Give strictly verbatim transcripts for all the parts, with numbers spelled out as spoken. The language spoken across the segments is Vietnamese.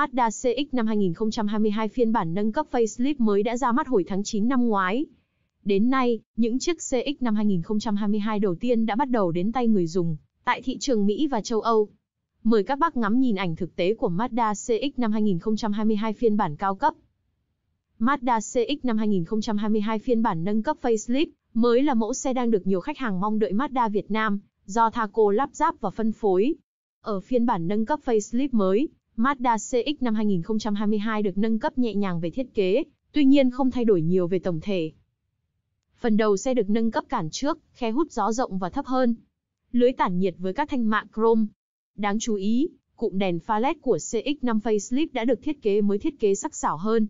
Mazda xê ích năm hai nghìn không trăm hai mươi hai phiên bản nâng cấp facelift mới đã ra mắt hồi tháng chín năm ngoái. Đến nay, những chiếc xê ích năm hai nghìn không trăm hai mươi hai đầu tiên đã bắt đầu đến tay người dùng tại thị trường Mỹ và châu Âu. Mời các bác ngắm nhìn ảnh thực tế của Mazda xê ích năm hai nghìn không trăm hai mươi hai phiên bản cao cấp. Mazda xê ích năm hai nghìn không trăm hai mươi hai phiên bản nâng cấp facelift mới là mẫu xe đang được nhiều khách hàng mong đợi Mazda Việt Nam, do Thaco lắp ráp và phân phối. Ở phiên bản nâng cấp facelift mới, Mazda xê ích năm hai nghìn không trăm hai mươi hai được nâng cấp nhẹ nhàng về thiết kế, tuy nhiên không thay đổi nhiều về tổng thể. Phần đầu xe được nâng cấp cản trước, khe hút gió rộng và thấp hơn. Lưới tản nhiệt với các thanh mạ chrome. Đáng chú ý, cụm đèn pha led của xê ích năm facelift đã được thiết kế mới thiết kế sắc sảo hơn.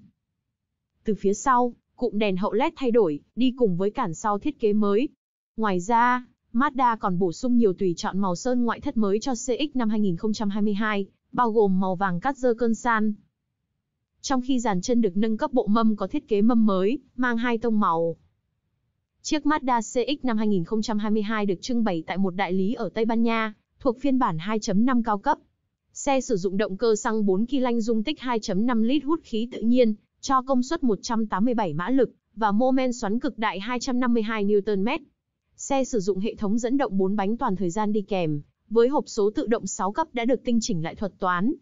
Từ phía sau, cụm đèn hậu led thay đổi, đi cùng với cản sau thiết kế mới. Ngoài ra, Mazda còn bổ sung nhiều tùy chọn màu sơn ngoại thất mới cho xê ích năm hai nghìn không trăm hai mươi hai, bao gồm màu vàng cát dơ cơn san. Trong khi dàn chân được nâng cấp, bộ mâm có thiết kế mâm mới, mang hai tông màu. Chiếc Mazda xê ích năm hai nghìn không trăm hai mươi hai được trưng bày tại một đại lý ở Tây Ban Nha, thuộc phiên bản hai chấm năm cao cấp. Xe sử dụng động cơ xăng bốn ki lô anh dung tích hai chấm năm lít hút khí tự nhiên, cho công suất một trăm tám mươi bảy mã lực và mô men xoắn cực đại hai trăm năm mươi hai Newton mét. Xe sử dụng hệ thống dẫn động bốn bánh toàn thời gian đi kèm, với hộp số tự động sáu cấp đã được tinh chỉnh lại thuật toán.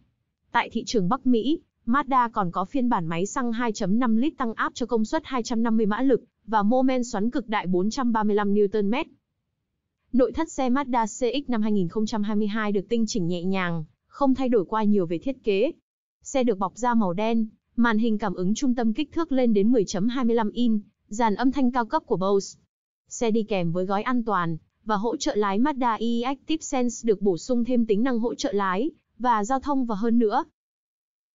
Tại thị trường Bắc Mỹ, Mazda còn có phiên bản máy xăng hai chấm năm lít tăng áp cho công suất hai trăm năm mươi mã lực và mô men xoắn cực đại bốn trăm ba mươi lăm Newton mét. Nội thất xe Mazda xê ích năm hai nghìn không trăm hai mươi hai được tinh chỉnh nhẹ nhàng, không thay đổi quá nhiều về thiết kế. Xe được bọc da màu đen, màn hình cảm ứng trung tâm kích thước lên đến mười chấm hai mươi lăm inch, dàn âm thanh cao cấp của Bose. Xe đi kèm với gói an toàn và hỗ trợ lái Mazda i-Active Sense được bổ sung thêm tính năng hỗ trợ lái và giao thông và hơn nữa.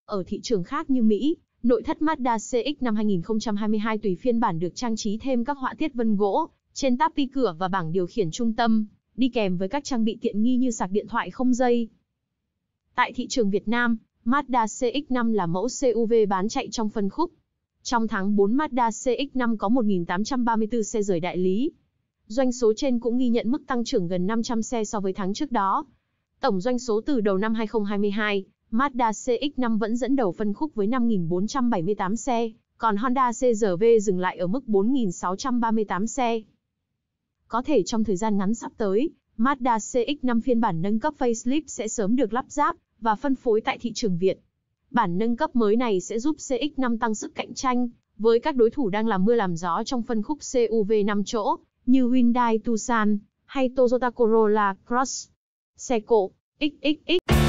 Ở thị trường khác như Mỹ, nội thất Mazda xê ích năm hai nghìn không trăm hai mươi hai tùy phiên bản được trang trí thêm các họa tiết vân gỗ trên táp bi cửa và bảng điều khiển trung tâm, đi kèm với các trang bị tiện nghi như sạc điện thoại không dây. Tại thị trường Việt Nam, Mazda xê ích năm là mẫu xê u vê bán chạy trong phân khúc. Trong tháng bốn, Mazda xê ích năm có một nghìn tám trăm ba mươi tư xe rời đại lý. Doanh số trên cũng ghi nhận mức tăng trưởng gần năm trăm xe so với tháng trước đó. Tổng doanh số từ đầu năm hai nghìn không trăm hai mươi hai, Mazda xê ích năm vẫn dẫn đầu phân khúc với năm nghìn bốn trăm bảy mươi tám xe, còn Honda xê rờ vê dừng lại ở mức bốn nghìn sáu trăm ba mươi tám xe. Có thể trong thời gian ngắn sắp tới, Mazda xê ích năm phiên bản nâng cấp facelift sẽ sớm được lắp ráp và phân phối tại thị trường Việt. Bản nâng cấp mới này sẽ giúp xê ích năm tăng sức cạnh tranh với các đối thủ đang làm mưa làm gió trong phân khúc xê u vê năm chỗ như Hyundai Tucson hay Toyota Corolla Cross. Xe cộ, xxx.